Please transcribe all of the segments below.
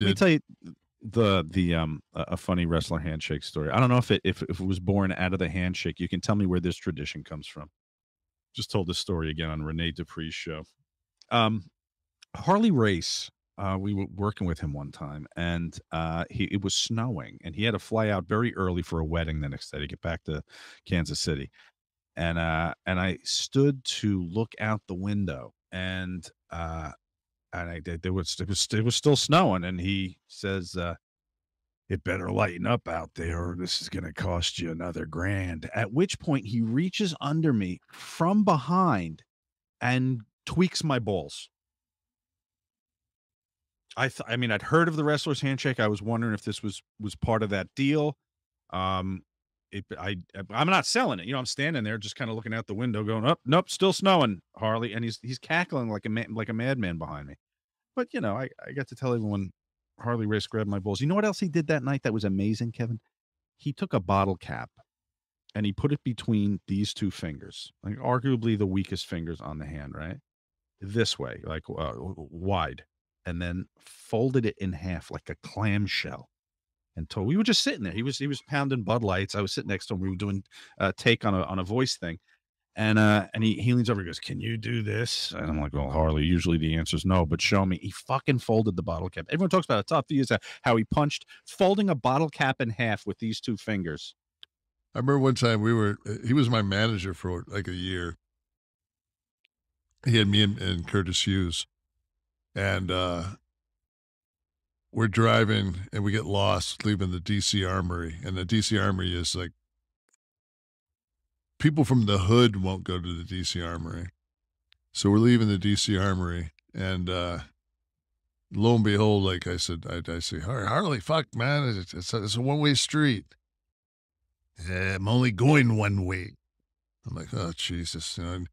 Let me tell you a funny wrestler handshake story. I don't know if it was born out of the handshake. You can tell me where this tradition comes from. Just told this story again on Renee Dupree's show. Harley Race, we were working with him one time, and it was snowing, and he had to fly out very early for a wedding the next day to get back to Kansas City. And I stood to look out the window, and it was still snowing. And he says, "It better lighten up out there, or this is going to cost you another $1,000. At which point he reaches under me from behind and tweaks my balls. I mean, I'd heard of the wrestler's handshake. I was wondering if this was part of that deal. I'm not selling it. You know, I'm standing there just kind of looking out the window going, oh, nope, still snowing, Harley. And he's cackling like a madman behind me. But, you know, I got to tell everyone Harley Race grabbed my balls. You know what else he did that night that was amazing, Kevin? He took a bottle cap and he put it between these two fingers, like arguably the weakest fingers on the hand, right? This way, like wide, and then folded it in half like a clamshell. And we were just sitting there. He was pounding Bud Lights. I was sitting next to him. We were doing a take on a voice thing. And he leans over and goes, "Can you do this?" And I'm like, "Well, Harley, usually the answer is no, but show me." He fucking folded the bottle cap. Everyone talks about it. Tough is how he punched, folding a bottle cap in half with these two fingers. I remember one time he was my manager for like a year. He had me and Curtis Hughes, and we're driving and we get lost leaving the D.C. Armory, and the D.C. Armory is like, people from the hood won't go to the D.C. Armory. So we're leaving the D.C. Armory, and lo and behold, like I said, I say, "Harley, fuck, man, it's a one-way street." "I'm only going one way." I'm like, "Oh, Jesus." And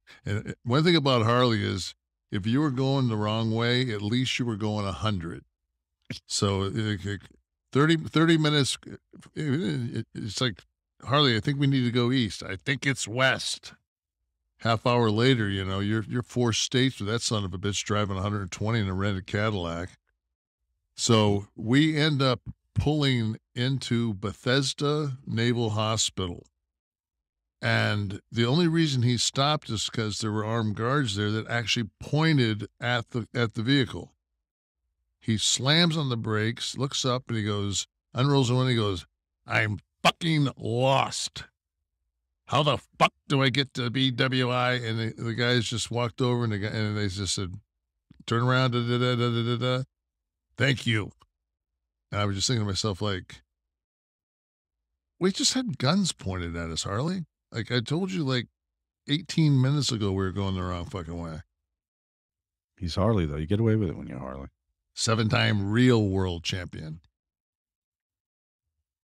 one thing about Harley is if you were going the wrong way, at least you were going 100. So 30 minutes, it's like, "Harley, I think we need to go east." "I think it's west." Half hour later, you know, you're 4 states with that son of a bitch driving 120 in a rented Cadillac. So we end up pulling into Bethesda Naval Hospital. And the only reason he stopped is because there were armed guards there that actually pointed at the vehicle. He slams on the brakes, looks up, and he goes, unrolls the window, he goes, "I'm fucking lost. How the fuck do I get to BWI?" And the guys just walked over, and they just said, "Turn around, da, da, da, da, da, da. Thank you." And I was just thinking to myself, like, we just had guns pointed at us, Harley. Like, I told you, like, 18 minutes ago we were going the wrong fucking way. He's Harley, though. You get away with it when you're Harley. Seven-time real world champion.